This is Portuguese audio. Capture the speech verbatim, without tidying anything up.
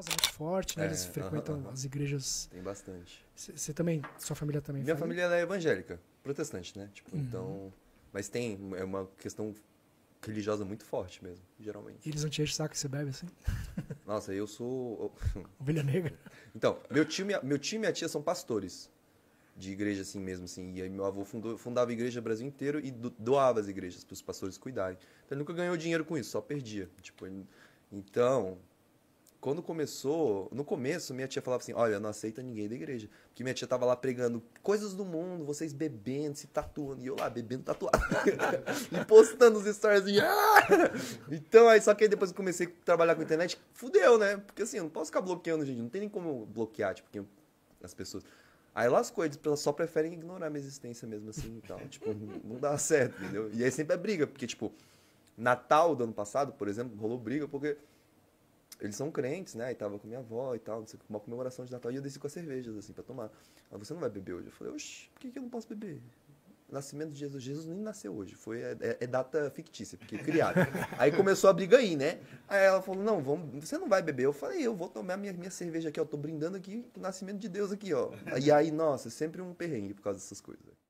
religiosa muito forte, né? É, eles frequentam uh -huh, as igrejas. Tem bastante. Você também, sua família também? Minha família, ela é evangélica, protestante, né? Tipo, uhum. Então, mas tem, é uma questão religiosa muito forte mesmo, geralmente. E eles não te enchem o saco que você bebe assim? Nossa, eu sou... Ovelha negra. Então, meu tio, minha, meu tio e minha tia são pastores de igreja assim mesmo, assim. E aí meu avô fundou, fundava a igreja no Brasil inteiro e do, doava as igrejas para os pastores cuidarem. Então ele nunca ganhou dinheiro com isso, só perdia. Tipo, ele... Então, quando começou... No começo, minha tia falava assim, olha, não aceita ninguém da igreja. Porque minha tia tava lá pregando coisas do mundo, vocês bebendo, se tatuando. E eu lá, bebendo, tatuado. E postando os stories. Assim, ah! Então, aí, só que aí depois que comecei a trabalhar com a internet, fudeu, né? Porque assim, eu não posso ficar bloqueando, gente. Não tem nem como bloquear, tipo, quem, as pessoas... Aí lá as coisas, elas só preferem ignorar minha existência mesmo assim e tal. Tipo, não dá certo, entendeu? E aí sempre é briga, porque, tipo, Natal do ano passado, por exemplo, rolou briga porque eles são crentes, né? E tava com minha avó e tal, não sei, uma comemoração de Natal. E eu desci com as cervejas, assim, pra tomar. Ela, você não vai beber hoje? Eu falei, oxi, por que, que eu não posso beber? Nascimento de Jesus. Jesus nem nasceu hoje. Foi, é, é data fictícia, porque criado. Aí começou a briga aí, né? Aí ela falou, não, vamos, você não vai beber. Eu falei, eu vou tomar minha, minha cerveja aqui, ó. Tô brindando aqui, o nascimento de Deus aqui, ó. E aí, nossa, sempre um perrengue por causa dessas coisas.